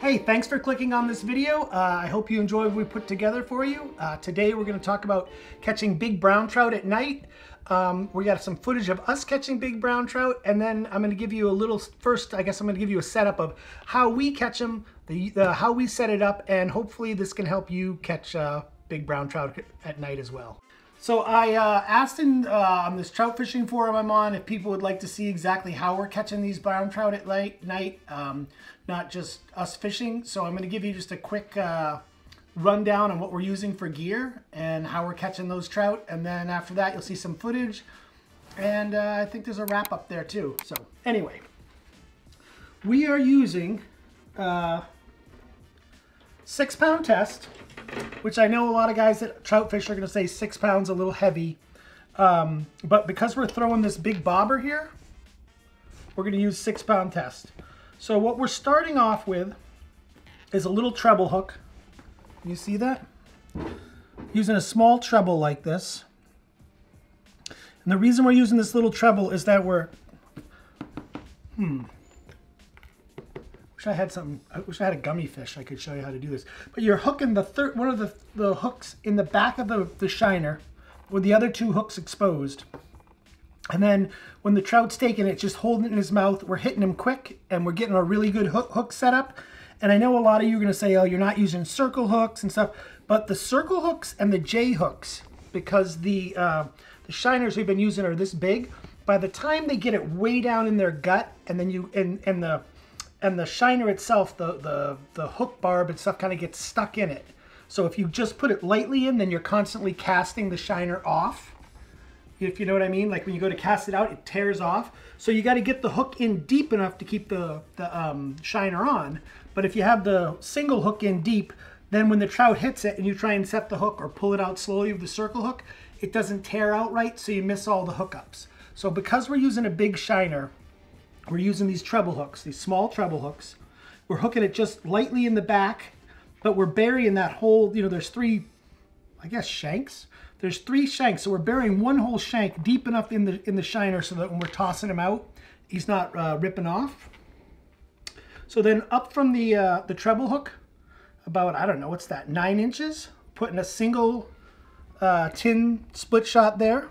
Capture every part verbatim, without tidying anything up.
Hey, thanks for clicking on this video. Uh, I hope you enjoyed what we put together for you. Uh, today we're gonna talk about catching big brown trout at night. Um, we got some footage of us catching big brown trout, and then I'm gonna give you a little, first I guess I'm gonna give you a setup of how we catch them, the, uh, how we set it up, and hopefully this can help you catch uh, big brown trout at night as well. So I uh, asked in uh, on this trout fishing forum I'm on if people would like to see exactly how we're catching these brown trout at late night, um, not just us fishing. So I'm going to give you just a quick uh, rundown on what we're using for gear and how we're catching those trout. And then after that, you'll see some footage. And uh, I think there's a wrap up there too. So anyway, we are using uh, six pound test, which I know a lot of guys that trout fish are going to say six pounds a little heavy. Um, but because we're throwing this big bobber here, we're going to use six pound test. So what we're starting off with is a little treble hook. You see that? Using a small treble like this. And the reason we're using this little treble is that we're, hmm. Wish I had something. I wish I had a gummy fish. I could show you how to do this. But you're hooking the third one of the the hooks in the back of the the shiner, with the other two hooks exposed. And then when the trout's taking it, just holding it in his mouth. We're hitting him quick, and we're getting a really good hook hook setup. And I know a lot of you are gonna say, "Oh, you're not using circle hooks and stuff," but the circle hooks and the J hooks, because the uh, the shiners we've been using are this big. By the time they get it way down in their gut, and then you and and the And the shiner itself, the, the, the hook barb and stuff kind of gets stuck in it. So if you just put it lightly in, then you're constantly casting the shiner off. If you know what I mean, like when you go to cast it out, it tears off. So you got to get the hook in deep enough to keep the, the um, shiner on. But if you have the single hook in deep, then when the trout hits it and you try and set the hook or pull it out slowly with the circle hook, it doesn't tear out right, so you miss all the hookups. So because we're using a big shiner, we're using these treble hooks, these small treble hooks. We're hooking it just lightly in the back, but we're burying that whole, you know, there's three, I guess, shanks. There's three shanks, so we're burying one whole shank deep enough in the in the shiner so that when we're tossing him out, he's not uh, ripping off. So then up from the, uh, the treble hook, about, I don't know, what's that, nine inches? Putting a single uh, tin split shot there.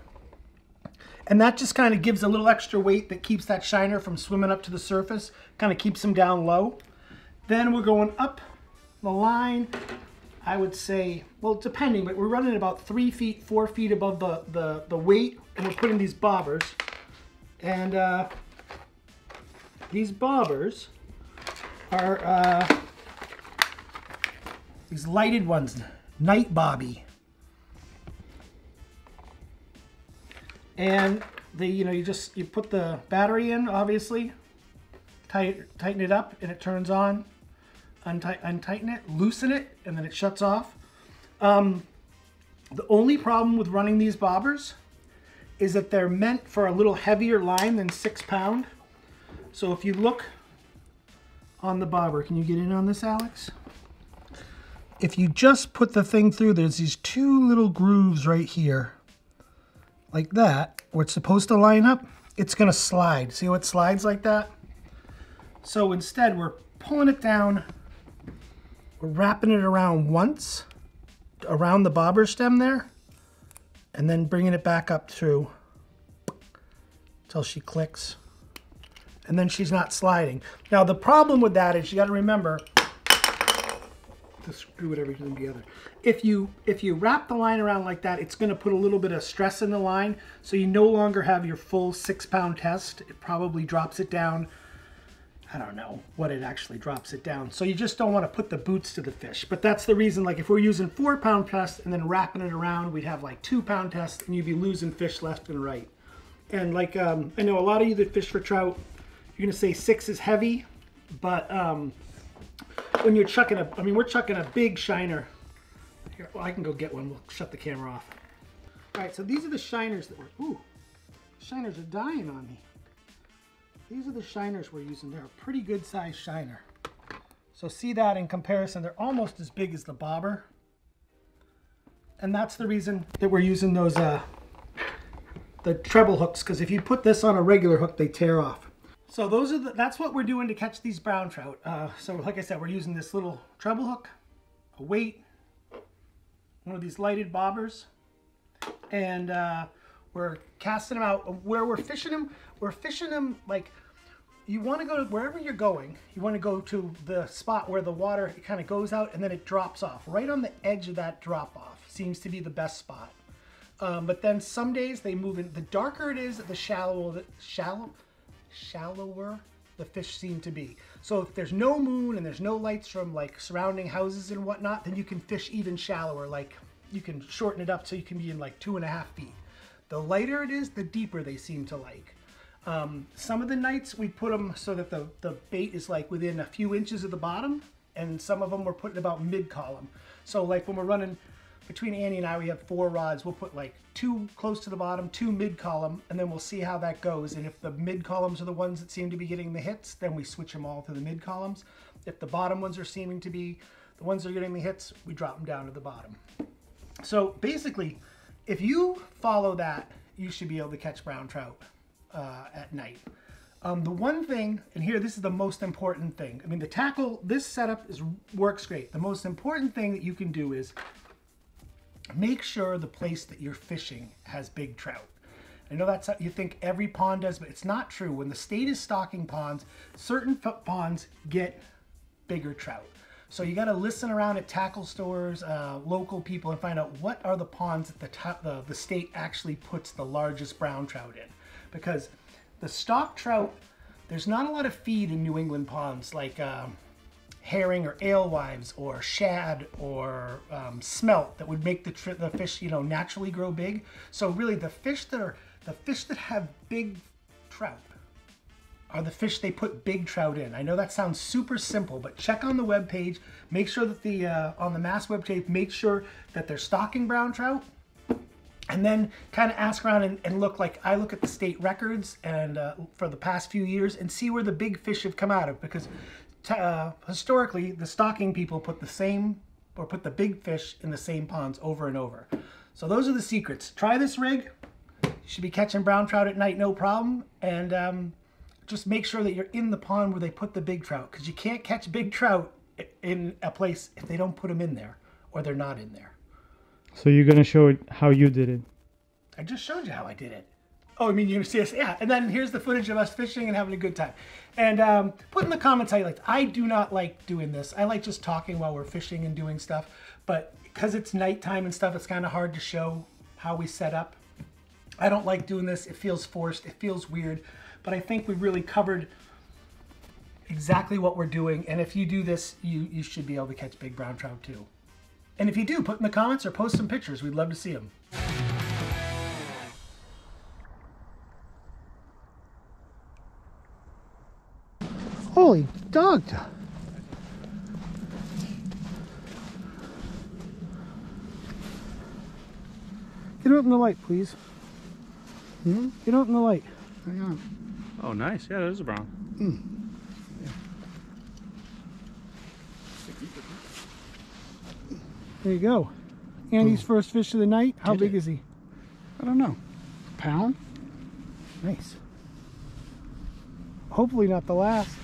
And that just kind of gives a little extra weight that keeps that shiner from swimming up to the surface, kind of keeps them down low. Then we're going up the line, I would say, well, depending, but we're running about three feet, four feet above the, the, the weight, and we're putting these bobbers. And uh, these bobbers are uh, these lighted ones, night bobby. And the, you know, you just, you put the battery in, obviously, tight, tighten it up and it turns on, untight, untighten it, loosen it, and then it shuts off. Um, the only problem with running these bobbers is that they're meant for a little heavier line than six pound. So if you look on the bobber, can you get in on this, Alex? If you just put the thing through, there's these two little grooves right here. Like that, where it's supposed to line up, it's gonna slide. See how it slides like that? So instead, we're pulling it down, we're wrapping it around once, around the bobber stem there, and then bringing it back up through until she clicks. And then she's not sliding. Now, the problem with that is you gotta remember to screw everything together. If you if you wrap the line around like that, it's going to put a little bit of stress in the line, so you no longer have your full six pound test. It probably drops it down. I don't know what it actually drops it down. So you just don't want to put the boots to the fish. But that's the reason, like if we're using four pound test and then wrapping it around, we'd have like two pound test and you'd be losing fish left and right. And like um, I know a lot of you that fish for trout, you're going to say six is heavy, but um, when you're chucking a, I mean, we're chucking a big shiner. Here, well, I can go get one. We'll shut the camera off. All right, so these are the shiners that we're, ooh, shiners are dying on me. These are the shiners we're using. They're a pretty good size shiner. So see that in comparison, they're almost as big as the bobber. And that's the reason that we're using those, uh, the treble hooks, because if you put this on a regular hook, they tear off. So those are the, that's what we're doing to catch these brown trout. Uh, so like I said, we're using this little treble hook, a weight, one of these lighted bobbers, and uh, we're casting them out. Where we're fishing them, we're fishing them like, you want to go to wherever you're going, you want to go to the spot where the water kind of goes out and then it drops off. Right on the edge of that drop off seems to be the best spot. Um, but then some days they move in. The darker it is, the shallower, the shallow, shallower the fish seem to be. So if there's no moon and there's no lights from like surrounding houses and whatnot, then you can fish even shallower. Like you can shorten it up so you can be in like two and a half feet. The lighter it is, the deeper they seem to like. Um, some of the nights we put them so that the, the bait is like within a few inches of the bottom, and some of them we're putting about mid-column. So like when we're running, between Annie and I, we have four rods. We'll put like two close to the bottom, two mid-column, and then we'll see how that goes. And if the mid-columns are the ones that seem to be getting the hits, then we switch them all to the mid-columns. If the bottom ones are seeming to be the ones that are getting the hits, we drop them down to the bottom. So basically, if you follow that, you should be able to catch brown trout uh, at night. Um, the one thing, and here this is the most important thing. I mean, the tackle, this setup is works great. The most important thing that you can do is make sure the place that you're fishing has big trout. I know that's you think every pond does, but it's not true. When the state is stocking ponds, certain ponds get bigger trout. So you got to listen around at tackle stores, uh, local people, and find out what are the ponds that the, top, the, the state actually puts the largest brown trout in. Because the stock trout, there's not a lot of feed in New England ponds like um, herring or alewives or shad or um, smelt that would make the, tri the fish, you know, naturally grow big. So really the fish that are, the fish that have big trout are the fish they put big trout in. I know that sounds super simple, but check on the web page, make sure that the, uh, on the Mass web page, make sure that they're stocking brown trout, and then kind of ask around and, and look, like I look at the state records and uh, for the past few years and see where the big fish have come out of, because Uh, historically, the stocking people put the same or put the big fish in the same ponds over and over. So those are the secrets. Try this rig. You should be catching brown trout at night, no problem. And um, just make sure that you're in the pond where they put the big trout, because you can't catch big trout in a place if they don't put them in there or they're not in there. So you're going to show how you did it. I just showed you how I did it. Oh, I mean, you see us, yeah. And then here's the footage of us fishing and having a good time. And um, put in the comments how you liked. I do not like doing this. I like just talking while we're fishing and doing stuff. But because it's nighttime and stuff, it's kind of hard to show how we set up. I don't like doing this. It feels forced. It feels weird. But I think we really covered exactly what we're doing. And if you do this, you, you should be able to catch big brown trout too. And if you do, put in the comments or post some pictures. We'd love to see them. Holy dog. Get out in the light, please. Mm-hmm. Get out in the light. Hang on. Oh, nice. Yeah, that is a brown. Mm. Yeah. There you go. Andy's Ooh. first fish of the night. How Did big it? is he? I don't know. A pound? Nice. Hopefully not the last.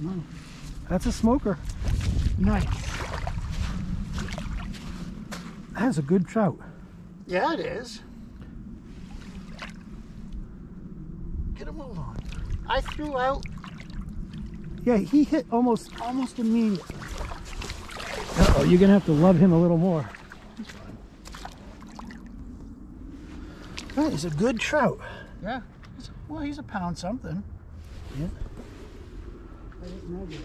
No. That's a smoker. Nice. That's a good trout. Yeah, it is. Get a move on. I threw out. Yeah, he hit almost almost immediately. Uh-oh, you're gonna have to love him a little more. That is a good trout. Yeah. Well, he's a pound something. Yeah. I didn't know that.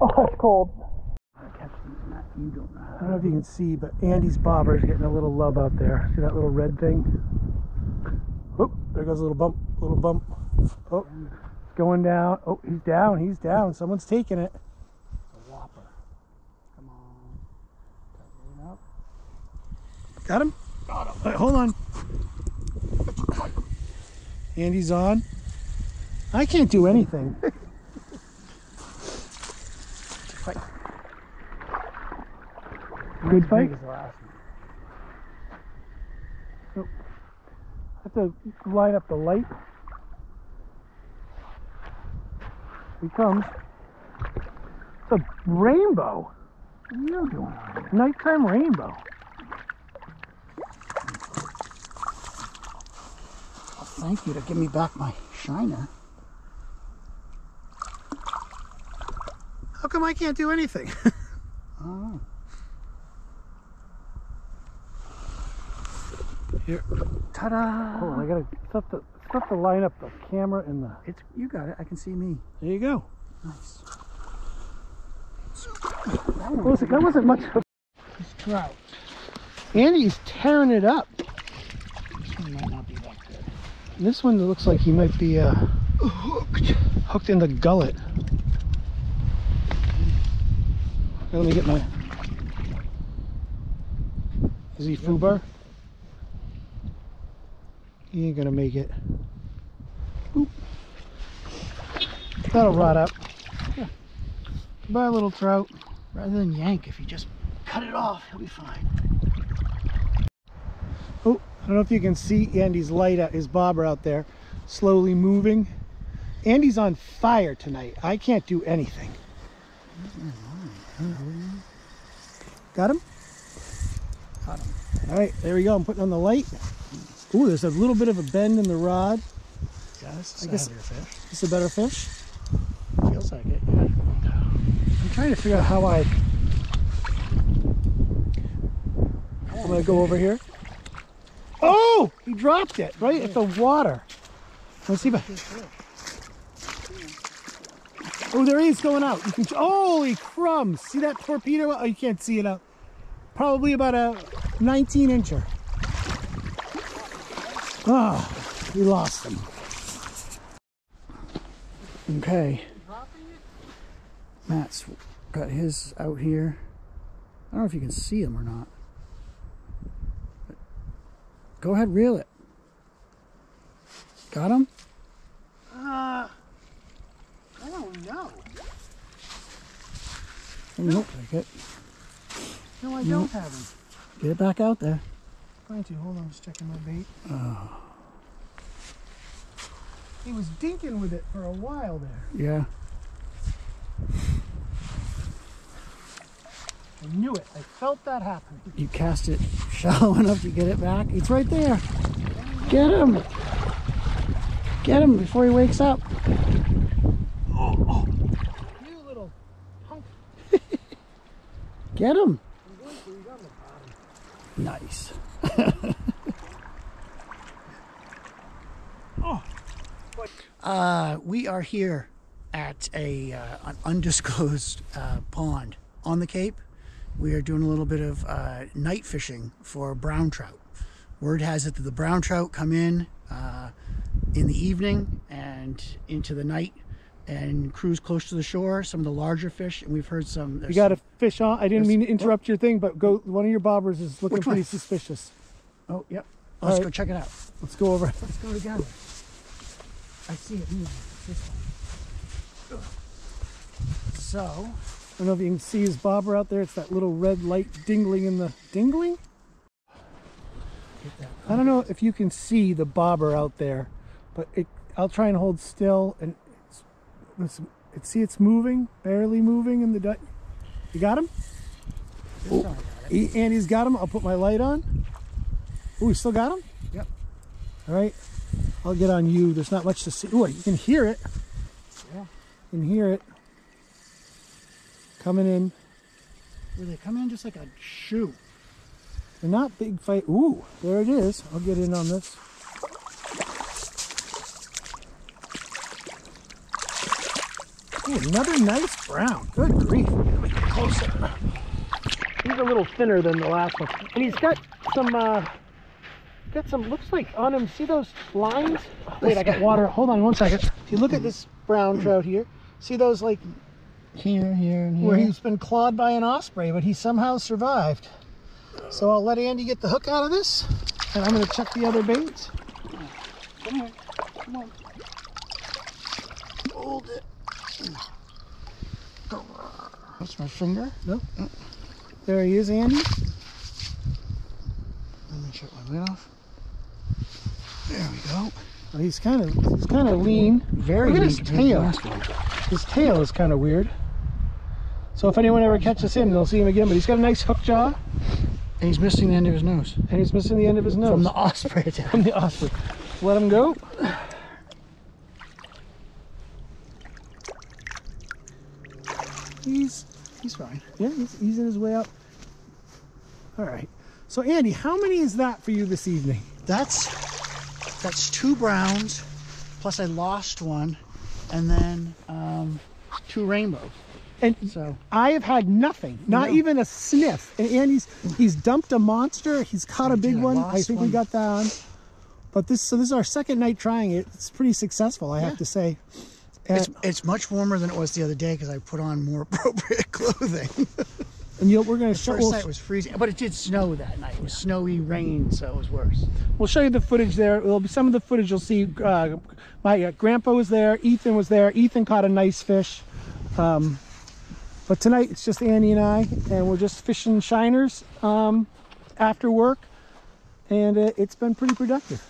Oh, it's cold. I catch these not, you don't know. I don't know if you can see, but Andy's bobber is getting a little lub out there. See that little red thing? Oh, there goes a little bump, little bump. Oh, it's going down. Oh, he's down, he's down. Someone's taking it. Got him? Got him. All right, hold on. Andy's on. I can't do anything. Good bite? Nope. I have to line up the light. Here he comes. It's a rainbow. What are you doing on here? Nighttime rainbow. Well, thank you to give me back my shiner. How come I can't do anything? Oh. Here. Ta-da! Oh, I gotta stuff the stuff to line up the camera and the. It's you got it. I can see me. There you go. Nice. That, was, that wasn't much of a trout. Andy's tearing it up. This one might not be that good. This one looks like he might be uh, hooked, hooked in the gullet. Let me get my. Is he foobar? He ain't gonna make it. Oop. That'll rot up. Yeah. Goodbye, little trout. Rather than yank, if you just cut it off, he'll be fine. Oh, I don't know if you can see Andy's light out, his bobber out there, slowly moving. Andy's on fire tonight. I can't do anything. Got him? Got him. All right, there we go. I'm putting on the light. Ooh, there's a little bit of a bend in the rod. Yeah, this is I a guess, fish. This is a better fish? Feels like it, yeah. I'm trying to figure out how I... I'm going to go over here. Oh! He dropped it right at the water. Let's see if I... Oh, there he is going out. You can... Holy crumbs! See that torpedo? Oh, you can't see it out. Probably about a nineteen incher. Ah, we lost him. Okay. Matt's got his out here. I don't know if you can see him or not. But go ahead, reel it. Got him? Uh, I don't know. Doesn't look like it. No, I don't nope. have him. Get it back out there. Trying to hold on, just checking my bait. Oh. He was dinking with it for a while there. Yeah. I knew it. I felt that happening. You cast it shallow enough to get it back. It's right there. Get him. Get him before he wakes up. Oh, oh. You little punk. Get him. Nice. Oh. Uh, we are here at a uh, an undisclosed uh, pond on the Cape. We are doing a little bit of uh, night fishing for brown trout. Word has it that the brown trout come in uh, in the evening and into the night and cruise close to the shore. Some of the larger fish, and we've heard some. You got some, a fish on. I didn't mean to interrupt oh, your thing, but go. One of your bobbers is looking pretty suspicious. Oh, yep. All Let's right. go check it out. Let's go over. Let's go together. I see it moving. This one. So, I don't know if you can see his bobber out there. It's that little red light dingling in the dingling. Get that. I don't know if you can see the bobber out there, but it. I'll try and hold still and. It's, it's, see, it's moving, barely moving in the. You got him? Oh, got he, Andy's got him. I'll put my light on. Oh, you still got him? Yep. All right. I'll get on you. There's not much to see. Oh, you can hear it. Yeah. You can hear it. Coming in. Where they come in just like a shoe. They're not big fight. Ooh, there it is. I'll get in on this. Ooh, another nice brown. Good grief. Let me get closer. He's a little thinner than the last one. And he's got some, uh, got some, looks like on him, see those lines? Oh, wait, I got water. Hold on one second. If you look at this brown trout here, see those like here, here, and here? Where he's been clawed by an osprey, but he somehow survived. So I'll let Andy get the hook out of this, and I'm going to check the other baits. Come on. Come on. Hold it. That's my finger. Nope. There he is, Andy. Let me shut my lid off. There we go. Well, he's kind of he's kind of lean. Very Look at his tail. His tail is kind of weird. So if anyone ever catches him, they'll see him again. But he's got a nice hook jaw. And he's missing the end of his nose. And he's missing the end of his nose. From the osprey attack. From the osprey. Let him go. He's he's fine. Yeah, he's easing his way up. All right. So Andy, how many is that for you this evening? That's that's two browns, plus I lost one, and then um, two rainbows. And so I have had nothing, not no. even a sniff. And Andy's he's dumped a monster. He's caught I a big did, I one. I think one. we got that on. But this so this is our second night trying it. It's pretty successful, I yeah. have to say. And it's it's much warmer than it was the other day because I put on more appropriate clothing. And you know, we're going to show. First we'll, night was freezing, but it did snow that night. It was snowy rain, so it was worse. We'll show you the footage there. It'll be some of the footage you'll see. Uh, my uh, grandpa was there. Ethan was there. Ethan caught a nice fish. Um, But tonight it's just Andy and I, and we're just fishing shiners um, after work, and uh, it's been pretty productive.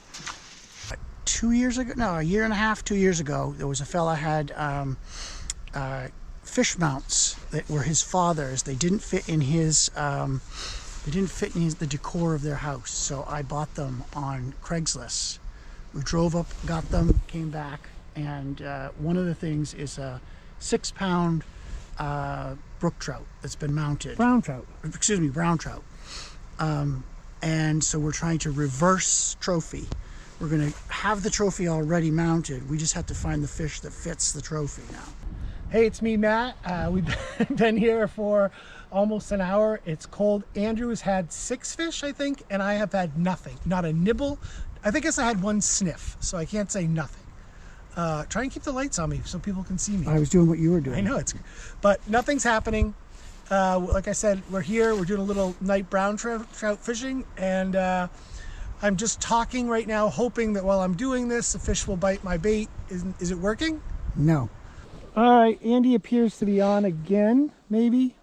Two years ago, no, a year and a half, two years ago, there was a fella had um, uh, fish mounts that were his father's. They didn't fit in his, um, they didn't fit in his, the decor of their house. So I bought them on Craigslist. We drove up, got them, came back, and uh, one of the things is a six-pound. Uh, brook trout that's been mounted. Brown trout. Excuse me, brown trout. Um, and so we're trying to reverse trophy. We're going to have the trophy already mounted. We just have to find the fish that fits the trophy now. Hey, it's me, Matt. Uh, we've been here for almost an hour. It's cold. Andrew has had six fish, I think, and I have had nothing. Not a nibble. I think I had one sniff, so I can't say nothing. Uh, try and keep the lights on me so people can see me. I was doing what you were doing. I know, it's, but nothing's happening. Uh, like I said, we're here. We're doing a little night brown trout, trout fishing, and uh, I'm just talking right now, hoping that while I'm doing this, the fish will bite my bait. Is, is it working? No. All right, Andy appears to be on again, maybe.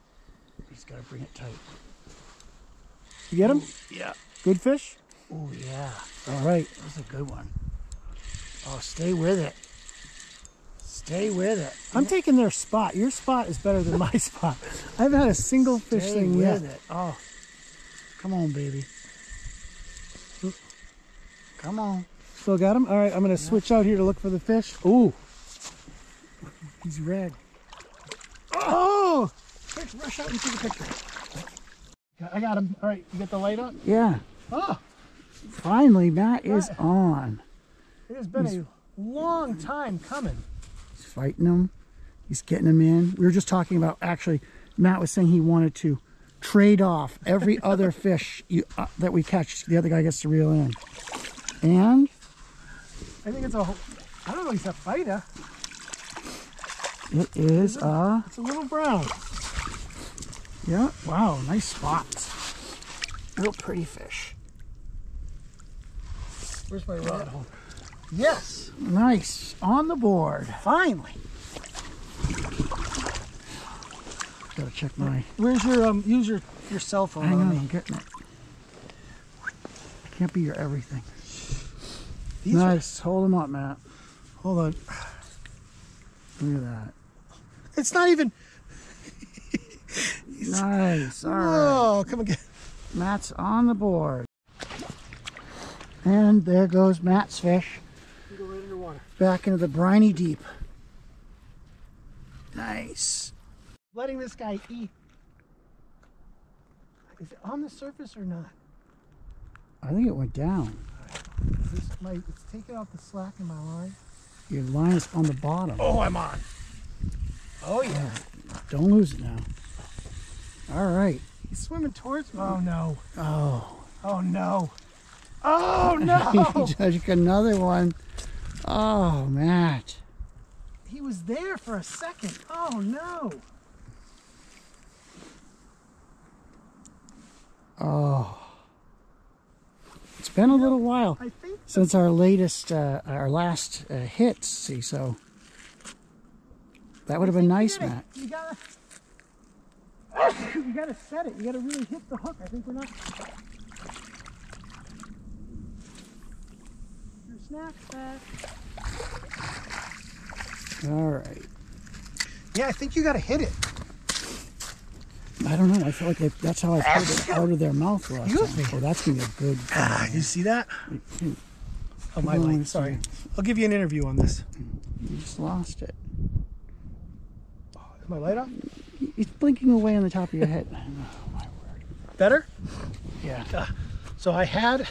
He's got to bring it tight. You get him? Ooh, yeah. Good fish? Oh, yeah. All right. That's a good one. Oh, stay with it. Stay with it. I'm taking their spot. Your spot is better than my spot. I haven't had a single fish stay thing with yet. It. Oh, come on, baby. Come on. Still got him? All right, I'm going to yeah. switch out here to look for the fish. Ooh. He's red. Oh! Quick, rush out and see the picture. I got him. All right, you got the light on? Yeah. Oh. Finally, Matt is on. It has been he's, a long time coming. He's fighting him. He's getting him in. We were just talking about, actually, Matt was saying he wanted to trade off every other fish you, uh, that we catch. The other guy gets to reel in. And? I think it's a, I don't know, he's a fighter. It is it's a, a... It's a little brown. Yeah. Wow, nice spots. Real pretty fish. Where's my rod holder? Yes, nice, on the board, finally. Gotta check my. Where's your um? Use your your cell phone. Hang on, on me. I'm getting it. I can't be your everything. These nice, are... hold them up, Matt. Hold on. Look at that. It's not even. Nice. All Whoa, right. Come again. Matt's on the board, and there goes Matt's fish. Go right underwater. Back into the briny deep. Nice. Letting this guy eat. Is it on the surface or not? I think it went down. This might, it's taking off the slack in my line. Your line is on the bottom. Oh, I'm on. Oh, yeah. Uh, don't lose it now. All right. He's swimming towards me. Oh, no. Oh. Oh, no. Oh, no. He took another one. Oh, Matt. He was there for a second. Oh, no. Oh. It's been a little while I think since our latest, uh, our last uh, hits. See, so that would have been nice, Matt. You gotta... You gotta set it. You gotta really hit the hook. I think we're not. Your snack's back. All right. Yeah, I think you gotta hit it. I don't know. I feel like I, that's how I pulled it out of their mouth last Excuse time. Me. Oh, that's gonna be a good. Ah, you see that? Oh my mind. Sorry. I'll give you an interview on this. You just lost it. Oh, is my light on? It's blinking away on the top of your head. Oh my word. Better? Yeah. Uh, so I had,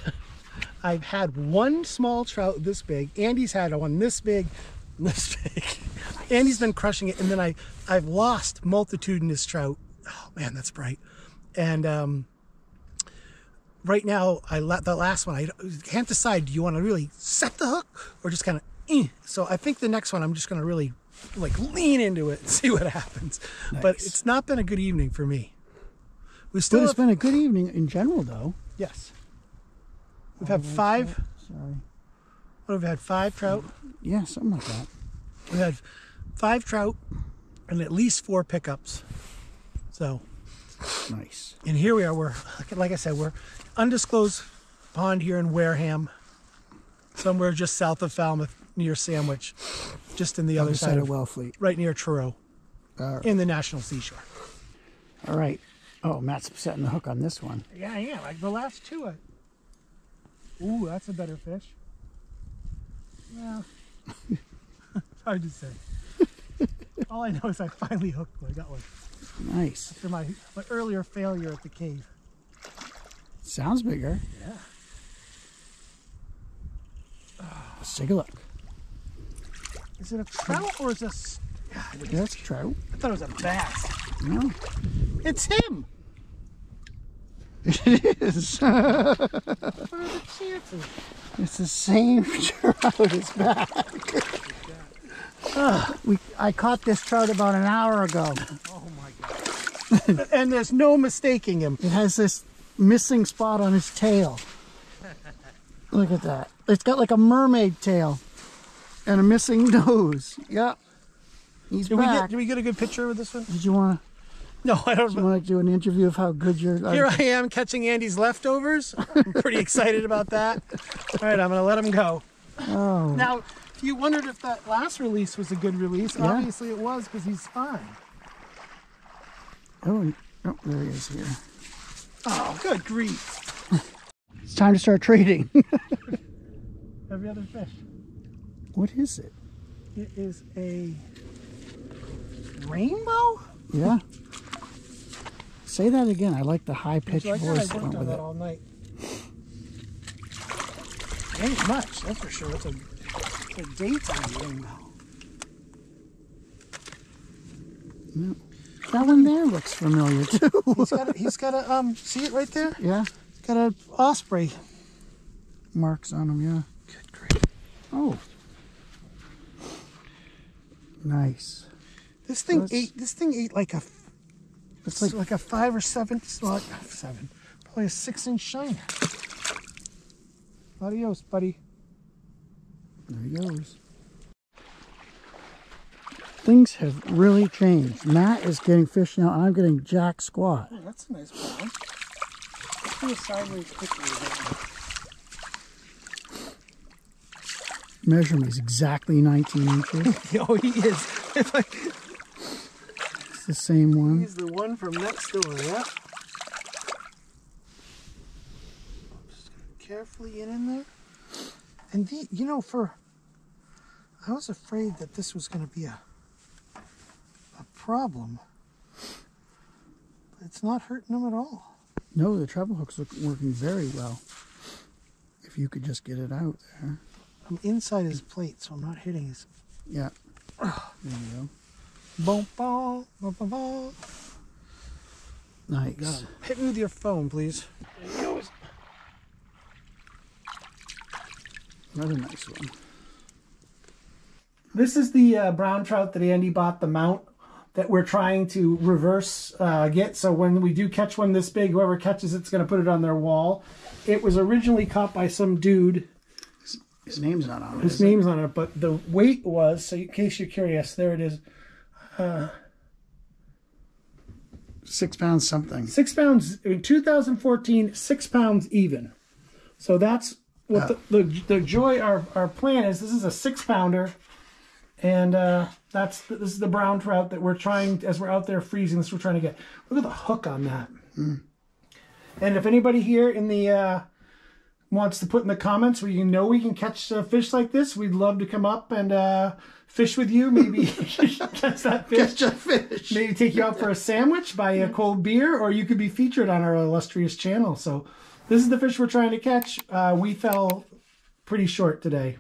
I've had one small trout this big. Andy's had one this big, this big. Andy's been crushing it, and then I, I've lost multitudinous trout. Oh man, that's bright. And um, right now, I let the last one. I can't decide. Do you want to really set the hook or just kind of? Eh. So I think the next one, I'm just going to really. Like lean into it and see what happens. Nice. But it's not been a good evening for me. We still but it's have... been a good evening in general though. Yes. We've oh, had five that. Sorry. What have we had? Five trout? Yeah, something like that. We've had five trout and at least four pickups. So nice. And here we are, we're like I said, we're undisclosed pond here in Wareham. Somewhere just south of Falmouth, near Sandwich, just in the other, other side, side of Wellfleet, right near Truro, uh, in the National Seashore. All right. Oh, Matt's setting the hook on this one. Yeah, yeah. Like the last two. I... Ooh, that's a better fish. Well, it's hard to say. All I know is I finally hooked one. I got one. Nice. After my my earlier failure at the cave. Sounds bigger. Yeah. Let's take a look. Is it a trout or is it a... God, that's a trout. I thought it was a bass. No. It's him! It is. What are the chances? It's the same trout as back. uh, we, I caught this trout about an hour ago. Oh my God. And there's no mistaking him. It has this missing spot on his tail. Look at that. It's got like a mermaid tail and a missing nose. Yep. He's did back. We get, did we get a good picture with this one? Did you want to? No, I don't. Did you want to do an interview of how good you're? Here I am catching Andy's leftovers. I'm pretty excited about that. All right, I'm going to let him go. Oh. Now, you wondered if that last release was a good release. Yeah. Obviously it was because he's fine. Oh, oh, there he is here. Oh, good grief. It's time to start trading. Every other fish. What is it? It is a rainbow? Yeah. Say that again. I like the high-pitched like voice. That? I worked on that all night. It ain't much, that's for sure. It's a, it's a daytime rainbow. No. That one there looks familiar, too. he's got a, he's got a, um, see it right there? Yeah. Got an osprey marks on them, yeah. Good grief. Oh. Nice. This thing so ate this thing ate like a it's like, like a five or seven slot like seven. Probably a six inch shiner. Adios, buddy. There he goes. Things have really changed. Matt is getting fish now and I'm getting jack squat. Oh, that's a nice one. Sideways measurement is exactly nineteen inches. Oh, he is. It's the same one. He's the one from next door, yeah? Just carefully in in there. And, the, you know, for... I was afraid that this was going to be a, a problem. But it's not hurting him at all. No, the treble hook's working very well. If you could just get it out there. I'm inside his plate, so I'm not hitting his... Yeah. There you go. Boom, boom, boom, boom, boom. Nice. Oh, hit me with your phone, please. There he goes. Another nice one. This is the uh, brown trout that Andy bought the mount that we're trying to reverse uh, get. So when we do catch one this big, whoever catches it's going to put it on their wall. It was originally caught by some dude. His, his name's not on it. His name's on it, but the weight was, so in case you're curious, there it is. Uh, six pounds something. Six pounds in two thousand fourteen. Six pounds even. So that's what uh, the, the the joy our our plan is. This is a six pounder, and uh, that's this is the brown trout that we're trying as we're out there freezing. This we're trying to get. Look at the hook on that. Mm. And if anybody here in the uh, wants to put in the comments where you know we can catch uh, fish like this, we'd love to come up and uh, fish with you. Maybe catch that fish. Catch a fish. Maybe take you out for a sandwich, buy a cold beer, or you could be featured on our illustrious channel. So this is the fish we're trying to catch. Uh, we fell pretty short today.